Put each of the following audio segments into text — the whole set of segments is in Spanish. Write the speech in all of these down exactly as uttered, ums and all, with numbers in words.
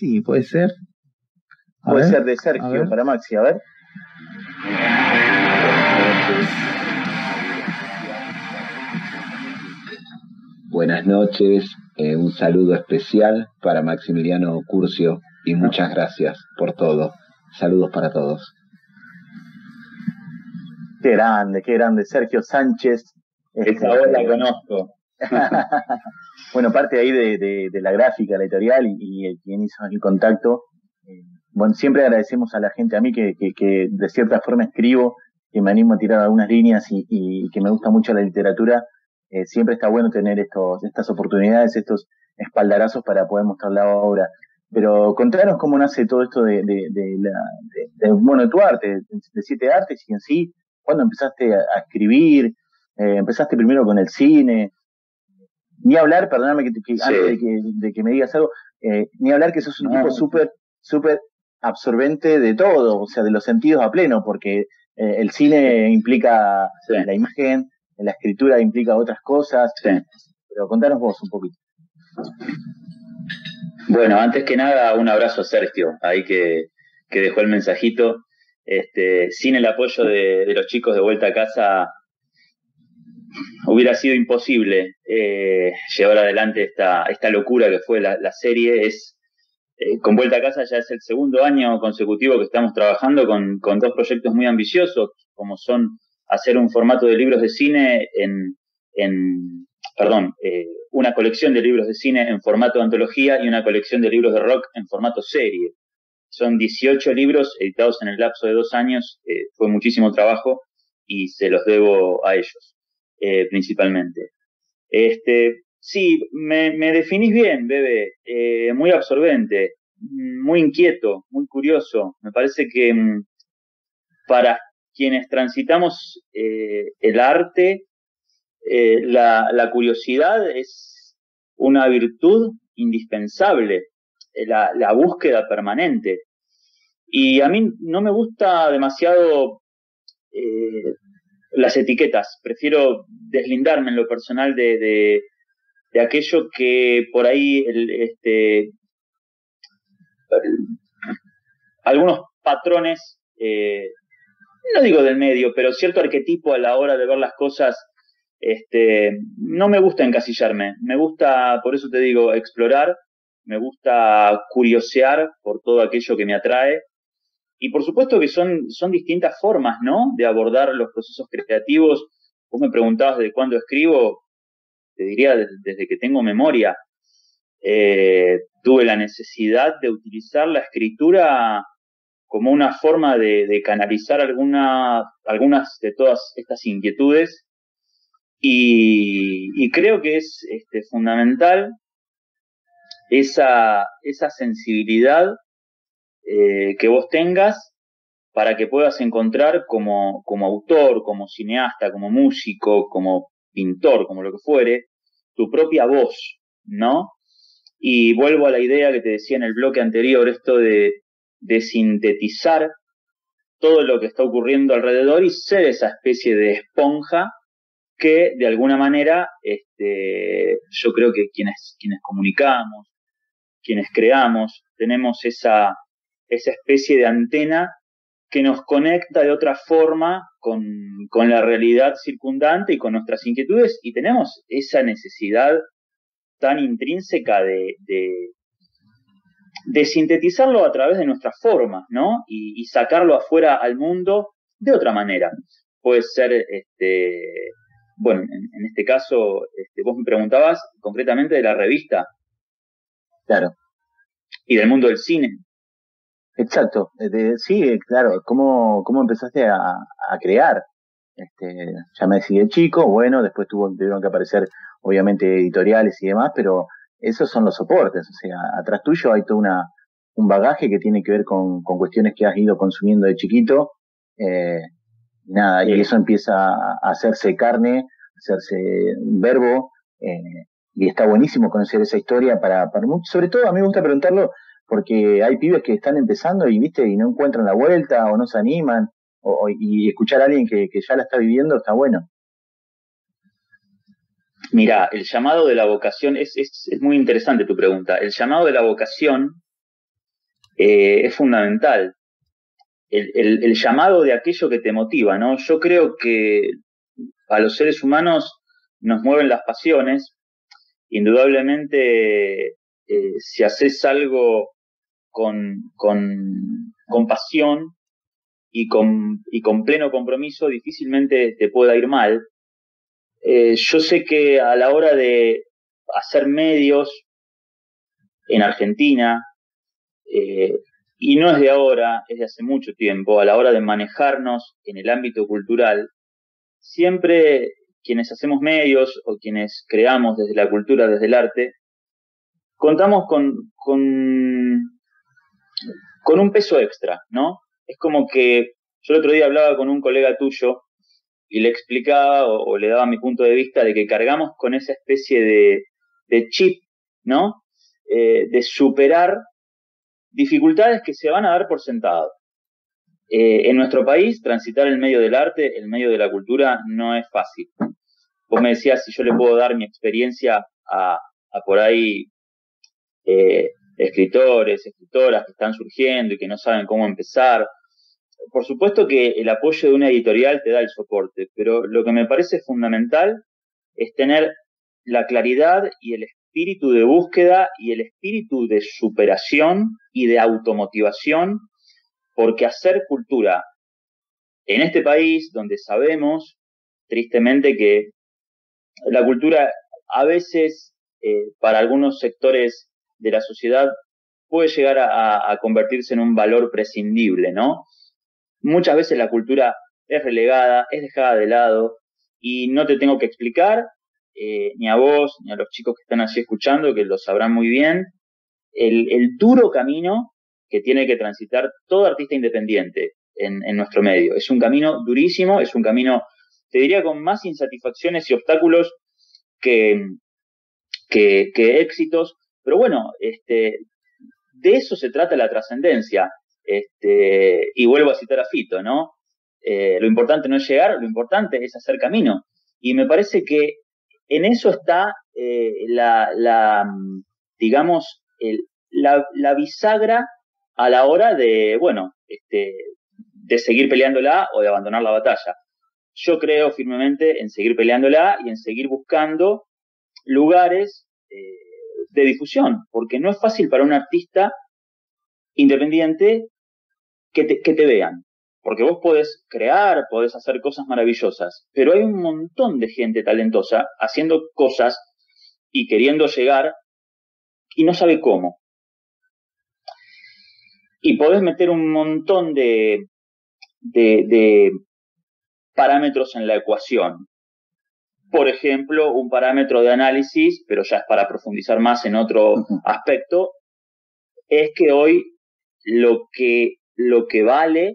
Sí, puede ser. A puede ver, ser de Sergio para Maxi, a ver. Buenas noches, eh, un saludo especial para Maximiliano Curcio y muchas gracias por todo. Saludos para todos. Qué grande, qué grande, Sergio Sánchez. Esa voz la conozco. Bueno, parte ahí de, de, de la gráfica, la editorial y, y quien hizo el contacto. Bueno, siempre agradecemos a la gente, a mí que, que, que de cierta forma escribo, que me animo a tirar algunas líneas y, y que me gusta mucho la literatura. Eh, siempre está bueno tener estos, estas oportunidades, estos espaldarazos para poder mostrar la obra. Pero contanos cómo nace todo esto de, de, de, la, de, de bueno, tu arte, de Siete Artes, y en sí, ¿cuándo empezaste a escribir? Eh, ¿Empezaste primero con el cine? Ni hablar, perdóname que, que sí. antes de que, de que me digas algo, eh, ni hablar que sos un no. tipo súper, súper absorbente de todo, o sea, de los sentidos a pleno, porque eh, el cine implica sí. la imagen, la escritura implica otras cosas, sí. pero contanos vos un poquito. Bueno, antes que nada, un abrazo a Sergio, ahí que, que dejó el mensajito. Este, sin el apoyo de, de los chicos de Vuelta a Casa hubiera sido imposible eh, llevar adelante esta, esta locura que fue la, la serie. Es, eh, con Vuelta a Casa ya es el segundo año consecutivo que estamos trabajando con, con dos proyectos muy ambiciosos, como son hacer un formato de libros de cine en... en perdón, eh, una colección de libros de cine en formato antología y una colección de libros de rock en formato serie. Son dieciocho libros editados en el lapso de dos años, eh, fue muchísimo trabajo y se los debo a ellos, eh, principalmente. Este, sí, me, me definís bien, Bebe, eh, muy absorbente, muy inquieto, muy curioso. Me parece que para quienes transitamos eh, el arte, eh, la, la curiosidad es una virtud indispensable. La, la búsqueda permanente. Y a mí no me gusta demasiado eh, las etiquetas. Prefiero deslindarme en lo personal de, de, de aquello que por ahí el, este, algunos patrones, eh, no digo del medio, pero cierto arquetipo a la hora de ver las cosas. Este, no me gusta encasillarme. Me gusta, por eso te digo, explorar. Me gusta curiosear por todo aquello que me atrae. Y por supuesto que son, son distintas formas, ¿no?, de abordar los procesos creativos. Vos me preguntabas desde cuándo escribo. Te diría desde, desde que tengo memoria. Eh, tuve la necesidad de utilizar la escritura como una forma de, de canalizar alguna, algunas de todas estas inquietudes. Y, y creo que es este, fundamental Esa, esa sensibilidad eh, que vos tengas para que puedas encontrar como, como autor, como cineasta, como músico, como pintor, como lo que fuere, tu propia voz, ¿no? Y vuelvo a la idea que te decía en el bloque anterior, esto de, de sintetizar todo lo que está ocurriendo alrededor y ser esa especie de esponja que, de alguna manera, este, yo creo que quienes, quienes comunicamos, quienes creamos, tenemos esa, esa especie de antena que nos conecta de otra forma con, con la realidad circundante y con nuestras inquietudes, y tenemos esa necesidad tan intrínseca de, de, de sintetizarlo a través de nuestras formas, ¿no? Y, y sacarlo afuera al mundo de otra manera. Puede ser, este, bueno, en, en este caso, este, vos me preguntabas concretamente de la revista. Claro. Y del mundo del cine. Exacto. De, sí, claro. ¿Cómo, cómo empezaste a, a crear? Este, ya me decidí chico, bueno, después tuvo, tuvieron que aparecer, obviamente, editoriales y demás, pero esos son los soportes. O sea, atrás tuyo hay todo una, un bagaje que tiene que ver con, con cuestiones que has ido consumiendo de chiquito. Eh, nada, sí. Y eso empieza a hacerse carne, a hacerse un verbo. Eh, Y está buenísimo conocer esa historia para, para... Sobre todo a mí me gusta preguntarlo porque hay pibes que están empezando y viste y no encuentran la vuelta o no se animan. O, y escuchar a alguien que, que ya la está viviendo está bueno. Mirá, el llamado de la vocación... Es, es, es muy interesante tu pregunta. El llamado de la vocación eh, es fundamental. El, el, el llamado de aquello que te motiva, ¿no? Yo creo que a los seres humanos nos mueven las pasiones. Indudablemente, eh, si haces algo con, con, con pasión y con, y con pleno compromiso, difícilmente te pueda ir mal. Eh, yo sé que a la hora de hacer medios en Argentina, eh, y no es de ahora, es de hace mucho tiempo, a la hora de manejarnos en el ámbito cultural, siempre quienes hacemos medios o quienes creamos desde la cultura, desde el arte, contamos con, con, con un peso extra, ¿no? Es como que yo el otro día hablaba con un colega tuyo y le explicaba o, o le daba mi punto de vista de que cargamos con esa especie de, de chip, ¿no? Eh, de superar dificultades que se van a dar por sentado. Eh, en nuestro país, transitar el medio del arte, el medio de la cultura, no es fácil. Vos me decías si yo le puedo dar mi experiencia a, a por ahí eh, escritores, escritoras que están surgiendo y que no saben cómo empezar. Por supuesto que el apoyo de una editorial te da el soporte, pero lo que me parece fundamental es tener la claridad y el espíritu de búsqueda y el espíritu de superación y de automotivación, porque hacer cultura en este país donde sabemos, tristemente, que la cultura a veces eh, para algunos sectores de la sociedad puede llegar a, a convertirse en un valor prescindible, ¿no? Muchas veces la cultura es relegada, es dejada de lado, y no te tengo que explicar, eh, ni a vos, ni a los chicos que están así escuchando, que lo sabrán muy bien, el, el duro camino que tiene que transitar todo artista independiente en, en nuestro medio. Es un camino durísimo, es un camino, te diría, con más insatisfacciones y obstáculos que, que, que éxitos, pero bueno, este, de eso se trata la trascendencia. Este, y vuelvo a citar a Fito, ¿no? Eh, lo importante no es llegar, lo importante es hacer camino. Y me parece que en eso está, eh, la, la, digamos, el, la, la bisagra a la hora de, bueno, este, de seguir peleándola o de abandonar la batalla. Yo creo firmemente en seguir peleándola y en seguir buscando lugares eh, de difusión, porque no es fácil para un artista independiente que te, que te vean, porque vos podés crear, podés hacer cosas maravillosas, pero hay un montón de gente talentosa haciendo cosas y queriendo llegar y no sabe cómo. Y podés meter un montón de, de, de parámetros en la ecuación. Por ejemplo, un parámetro de análisis, pero ya es para profundizar más en otro uh-huh. aspecto, es que hoy lo que, lo que vale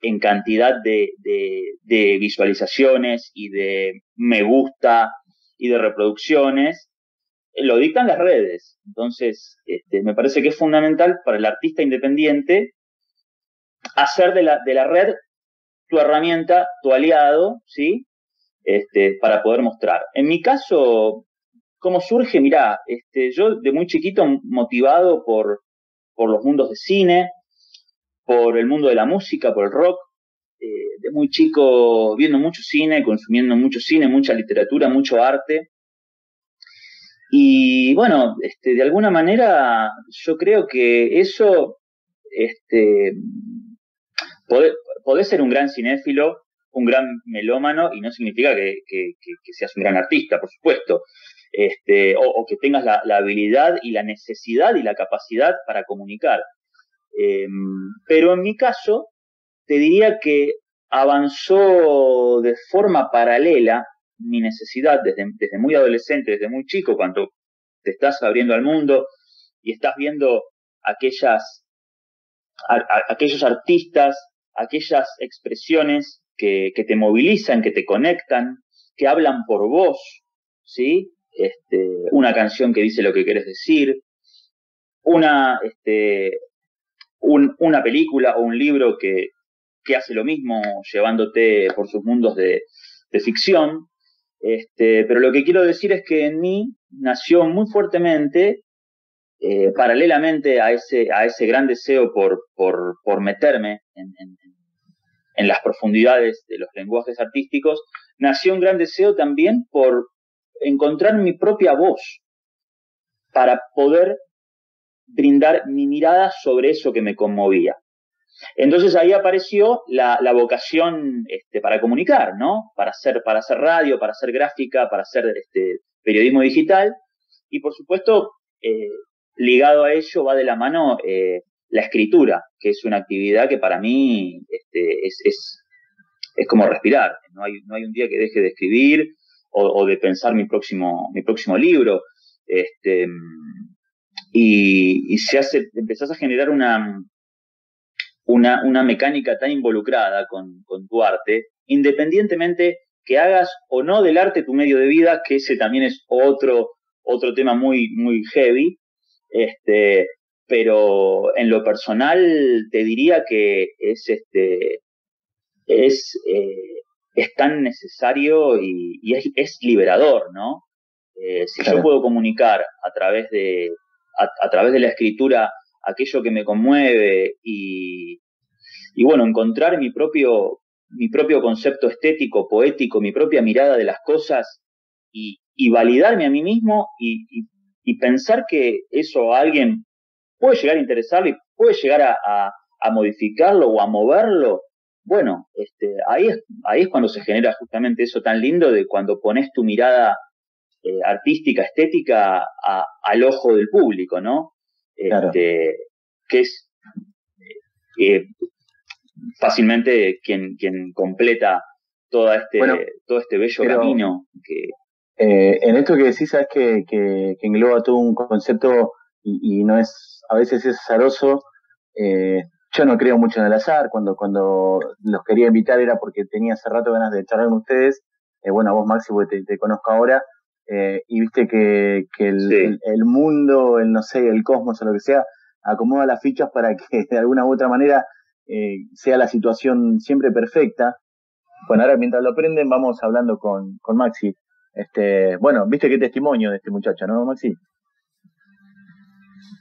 en cantidad de, de, de visualizaciones y de me gusta y de reproducciones, lo dictan las redes. Entonces, este, me parece que es fundamental para el artista independiente hacer de la, de la red tu herramienta, tu aliado, ¿sí? Este, para poder mostrar. En mi caso, ¿cómo surge? Mirá, este, yo de muy chiquito motivado por, por los mundos de cine, por el mundo de la música, por el rock, eh, de muy chico viendo mucho cine, consumiendo mucho cine, mucha literatura, mucho arte. Y bueno, este, de alguna manera yo creo que eso, este, podés, podés ser un gran cinéfilo, un gran melómano, y no significa que, que, que, que seas un gran artista, por supuesto, este, o, o que tengas la, la habilidad y la necesidad y la capacidad para comunicar. Eh, pero en mi caso, te diría que avanzó de forma paralela mi necesidad desde, desde muy adolescente, desde muy chico, cuando te estás abriendo al mundo y estás viendo aquellas, a, a, aquellos artistas, aquellas expresiones que, que te movilizan, que te conectan, que hablan por vos, ¿sí? Este, una canción que dice lo que querés decir, una, este, un, una película o un libro que, que hace lo mismo, llevándote por sus mundos de, de ficción. Este, pero lo que quiero decir es que en mí nació muy fuertemente eh, paralelamente a ese, a ese gran deseo por, por, por meterme en, en, en las profundidades de los lenguajes artísticos, nació un gran deseo también por encontrar mi propia voz para poder brindar mi mirada sobre eso que me conmovía. Entonces ahí apareció la, la vocación este, para comunicar, ¿no? Para hacer, para hacer radio, para hacer gráfica, para hacer este, periodismo digital. Y por supuesto, eh, ligado a ello va de la mano eh, la escritura, que es una actividad que para mí este, es, es, es como respirar. No hay, no hay un día que deje de escribir o, o de pensar mi próximo, mi próximo libro. Este, y, y se hace, empezás a generar una... Una, una mecánica tan involucrada con, con tu arte, independientemente que hagas o no del arte tu medio de vida, que ese también es otro, otro tema muy, muy heavy, este, pero en lo personal te diría que es, este, es, eh, es tan necesario y, y es, es liberador, ¿no? Eh, si claro. Yo puedo comunicar a través de, a, a través de la escritura aquello que me conmueve y, y bueno, encontrar mi propio, mi propio concepto estético, poético, mi propia mirada de las cosas y, y validarme a mí mismo y, y, y pensar que eso a alguien puede llegar a interesarlo y puede llegar a, a, a modificarlo o a moverlo, bueno, este, ahí, es, ahí es cuando se genera justamente eso tan lindo de cuando pones tu mirada eh, artística, estética a, al ojo del público, ¿no? Claro. Este, que es eh, fácilmente quien, quien completa toda este, bueno, todo este bello pero, camino que... eh, en esto que decís, sabes que, que, que engloba todo un concepto y, y no es, a veces es azaroso. eh, yo no creo mucho en el azar. Cuando, cuando los quería invitar era porque tenía hace rato ganas de charlar con ustedes. eh, bueno, a vos, Maxi, porque te, te conozco ahora. Eh, y viste que, que el, sí. el, el mundo, el no sé, el cosmos o lo que sea, acomoda las fichas para que de alguna u otra manera eh, sea la situación siempre perfecta. Bueno, ahora mientras lo aprenden vamos hablando con, con Maxi. Este, bueno, viste qué testimonio de este muchacho, ¿no, Maxi?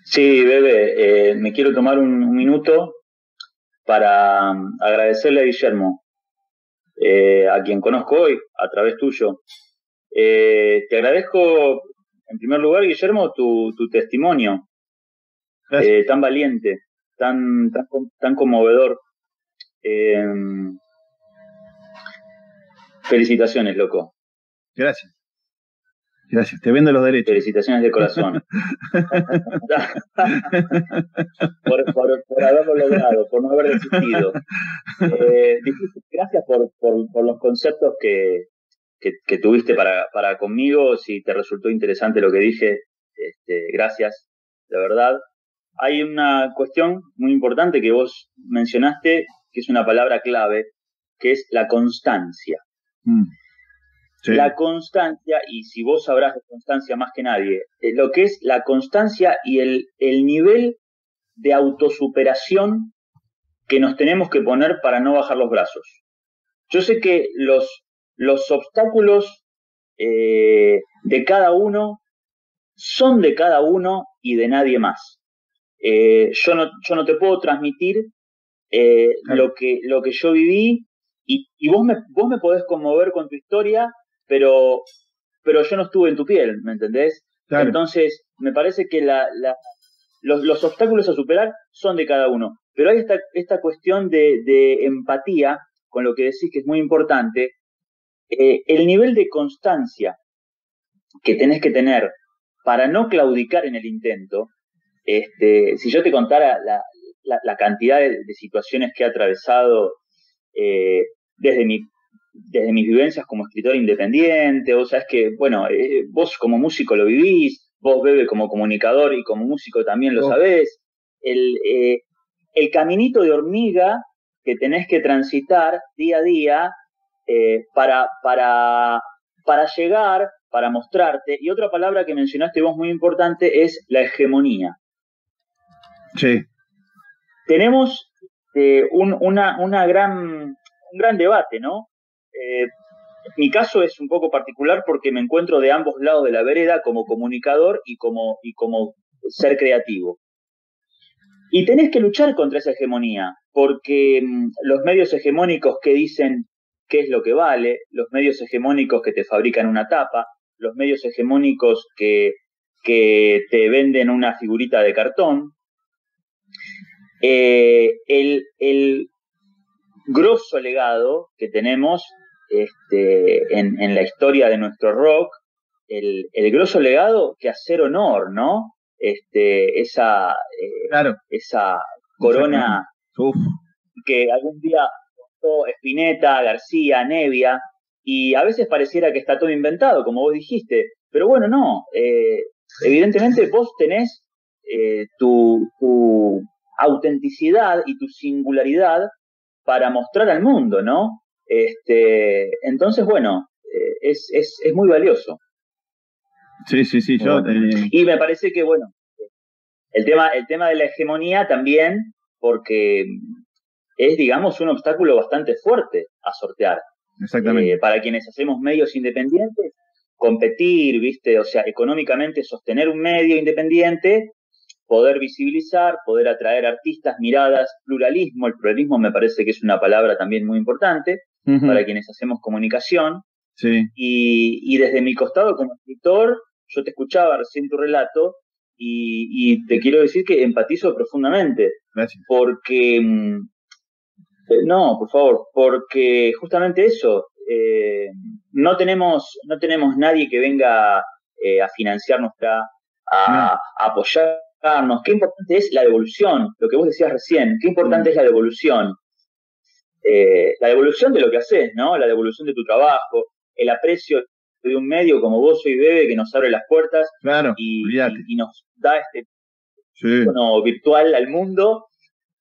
Sí, Bebe, eh, me quiero tomar un, un minuto para agradecerle a Guillermo, eh, a quien conozco hoy a través tuyo. Eh, te agradezco, en primer lugar, Guillermo, tu, tu testimonio eh, tan valiente, tan, tan, tan conmovedor. Eh, felicitaciones, loco. Gracias. Gracias, te vendo los derechos. Felicitaciones de corazón. por, por, por haberlo logrado, por no haber desistido. Eh, gracias por, por, por los conceptos que... Que, que tuviste para, para conmigo. Si te resultó interesante lo que dije, este, gracias, de verdad. Hay una cuestión muy importante que vos mencionaste, que es una palabra clave, que es la constancia. Mm. Sí. La constancia, y si vos sabrás de constancia más que nadie, es lo que es la constancia y el, el nivel de autosuperación que nos tenemos que poner para no bajar los brazos. Yo sé que los... Los obstáculos eh, de cada uno son de cada uno y de nadie más. Eh, yo, no, yo no te puedo transmitir eh, claro. lo, que, lo que yo viví y, y vos, me, vos me podés conmover con tu historia, pero, pero yo no estuve en tu piel, ¿me entendés? Claro. Entonces, me parece que la, la, los, los obstáculos a superar son de cada uno. Pero hay esta, esta cuestión de, de empatía, con lo que decís que es muy importante. Eh, el nivel de constancia que tenés que tener para no claudicar en el intento, este, si yo te contara la, la, la cantidad de, de situaciones que he atravesado eh, desde, mi, desde mis vivencias como escritor independiente, vos sabés que, bueno, eh, vos como músico lo vivís, vos, Bebe, como comunicador y como músico también lo sabés, el, eh, el caminito de hormiga que tenés que transitar día a día, Eh, para, para, para llegar, para mostrarte. Y otra palabra que mencionaste vos muy importante es la hegemonía. Sí. Tenemos eh, un, una, una gran, un gran debate, ¿no? Eh, mi caso es un poco particular porque me encuentro de ambos lados de la vereda como comunicador y como, y como ser creativo. Y tenés que luchar contra esa hegemonía, porque los medios hegemónicos que dicen qué es lo que vale, los medios hegemónicos que te fabrican una tapa, los medios hegemónicos que, que te venden una figurita de cartón, eh, el, el grosso legado que tenemos este, en, en la historia de nuestro rock, el, el grosso legado que hacer honor, ¿no? Este, esa, eh, claro. esa corona que algún día costó Spinetta, García, Nevia, y a veces pareciera que está todo inventado, como vos dijiste, pero bueno, no, eh, evidentemente vos tenés eh, tu, tu autenticidad y tu singularidad para mostrar al mundo, ¿no? Este, entonces, bueno, eh, es, es, es muy valioso. Sí, sí, sí. Yo, eh... Y me parece que, bueno, el tema, el tema de la hegemonía también, porque es, digamos, un obstáculo bastante fuerte a sortear. Exactamente. Eh, para quienes hacemos medios independientes, competir, ¿viste? O sea, económicamente sostener un medio independiente, poder visibilizar, poder atraer artistas, miradas, pluralismo. El pluralismo me parece que es una palabra también muy importante uh-huh. para quienes hacemos comunicación. Sí. Y, y desde mi costado como escritor, yo te escuchaba recién tu relato y, y te quiero decir que empatizo profundamente. Gracias. Porque, no, por favor, porque justamente eso, eh, no tenemos no tenemos nadie que venga eh, a financiarnos, a, a apoyarnos. Qué importante es la devolución, lo que vos decías recién, qué importante mm. es la devolución. Eh, la devolución de lo que haces, ¿no? La devolución de tu trabajo, el aprecio de un medio como vos soy Bebe que nos abre las puertas claro, y, y, y nos da este sí. virtual al mundo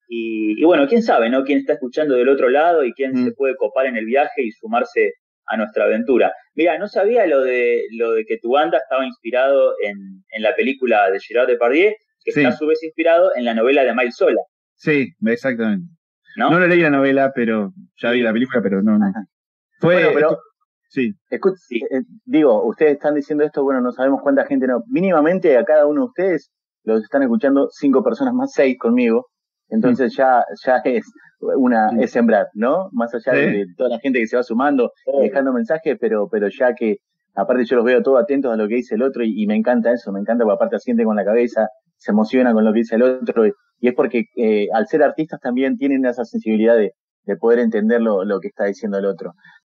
y, y bueno, quién sabe, ¿no? Quién está escuchando del otro lado y quién mm. se puede copar en el viaje y sumarse a nuestra aventura. Mira, no sabía lo de lo de que tu banda estaba inspirado en, en la película de Gérard Depardieu, que sí. está a su vez inspirado en la novela de Miles Sola. Sí, exactamente. ¿No? No lo leí la novela, pero ya vi la película, pero no, no. Fue, bueno, pero... Sí. Escucha, sí. Eh, digo, ustedes están diciendo esto, bueno, no sabemos cuánta gente no. Mínimamente a cada uno de ustedes los están escuchando cinco personas más, seis conmigo. Entonces sí. ya, ya es una sí. es sembrar, ¿no? Más allá sí. de, de toda la gente que se va sumando, sí. dejando mensajes, pero, pero ya que, aparte yo los veo todos atentos a lo que dice el otro y, y me encanta eso, me encanta porque aparte asiente con la cabeza, se emociona con lo que dice el otro y, y es porque eh, al ser artistas también tienen esa sensibilidad de, de poder entender lo, lo que está diciendo el otro.